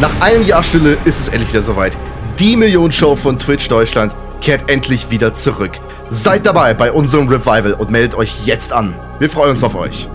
Nach einem Jahr Stille ist es endlich wieder soweit. Die Millionenshow von Twitch Deutschland kehrt endlich wieder zurück. Seid dabei bei unserem Revival und meldet euch jetzt an. Wir freuen uns auf euch.